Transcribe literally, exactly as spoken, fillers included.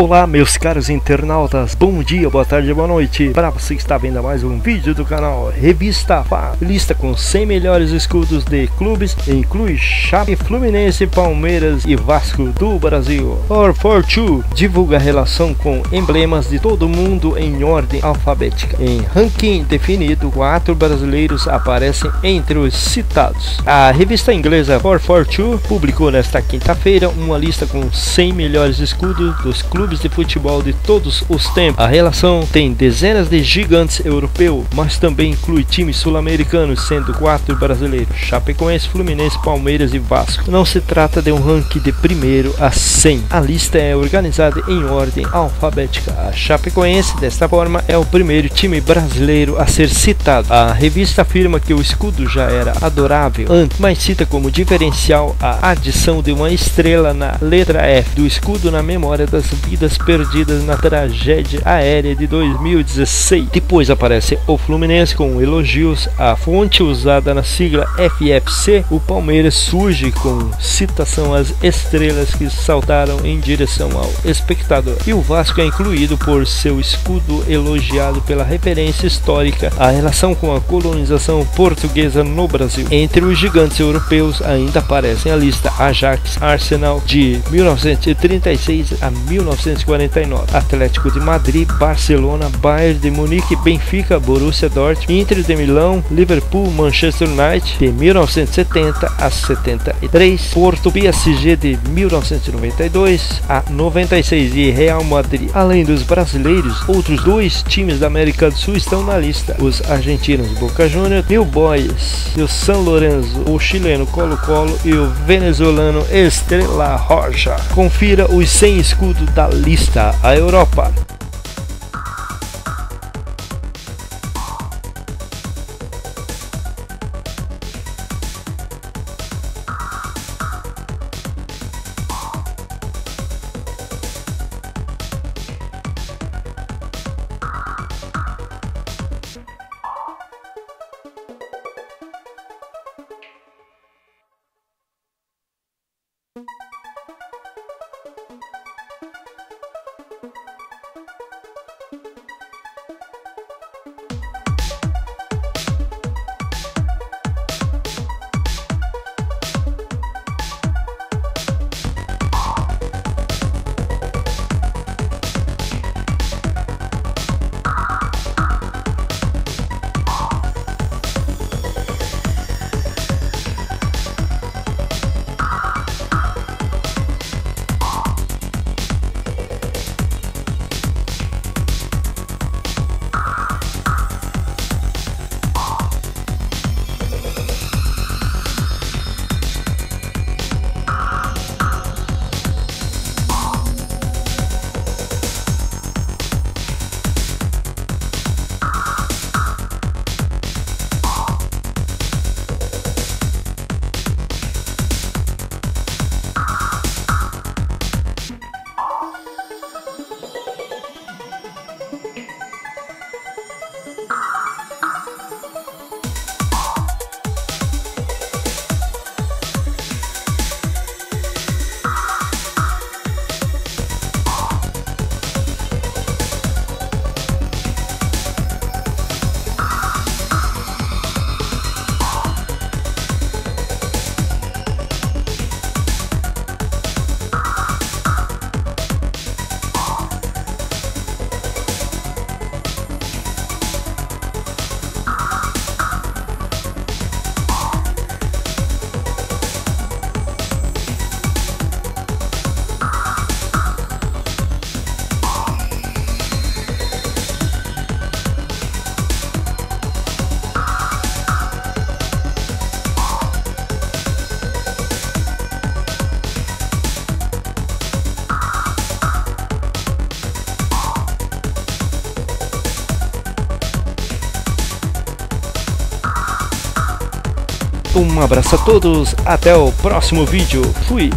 Olá meus caros internautas, bom dia, boa tarde, boa noite. Para você que está vendo mais um vídeo do canal Revista Fá, lista com cem melhores escudos de clubes, inclui Chape, Fluminense, Palmeiras e Vasco do Brasil. FourFourTwo divulga a relação com emblemas de todo mundo em ordem alfabética. Em ranking definido, quatro brasileiros aparecem entre os citados. A revista inglesa FourFourTwo publicou nesta quinta-feira uma lista com cem melhores escudos dos clubes clubes de futebol de todos os tempos. A relação tem dezenas de gigantes europeus, mas também inclui times sul-americanos, sendo quatro brasileiros: Chapecoense, Fluminense, Palmeiras e Vasco. Não se trata de um ranking de primeiro a cem. A lista é organizada em ordem alfabética. A Chapecoense, desta forma, é o primeiro time brasileiro a ser citado. A revista afirma que o escudo já era adorável antes, mas cita como diferencial a adição de uma estrela na letra F do escudo na memória das vidas perdidas na tragédia aérea de dois mil e dezesseis. Depois aparece o Fluminense com elogios à fonte usada na sigla F F C. O Palmeiras surge com citação às estrelas que saltaram em direção ao espectador. E o Vasco é incluído por seu escudo elogiado pela referência histórica à relação com a colonização portuguesa no Brasil. Entre os gigantes europeus ainda aparecem a lista Ajax, Arsenal de mil novecentos e trinta e seis a mil novecentos e quarenta e nove, Atlético de Madrid, Barcelona, Bayern de Munique, Benfica, Borussia Dortmund, Inter de Milão, Liverpool, Manchester United de mil novecentos e setenta a setenta e três, Porto, P S G de mil novecentos e noventa e dois a noventa e seis e Real Madrid. Além dos brasileiros, outros dois times da América do Sul estão na lista: os argentinos Boca Juniors, New Boys e o San Lorenzo, o chileno Colo-Colo e o venezuelano Estrela Roja. Confira os cem escudos da lista. A Europa. Um abraço a todos, até o próximo vídeo, fui!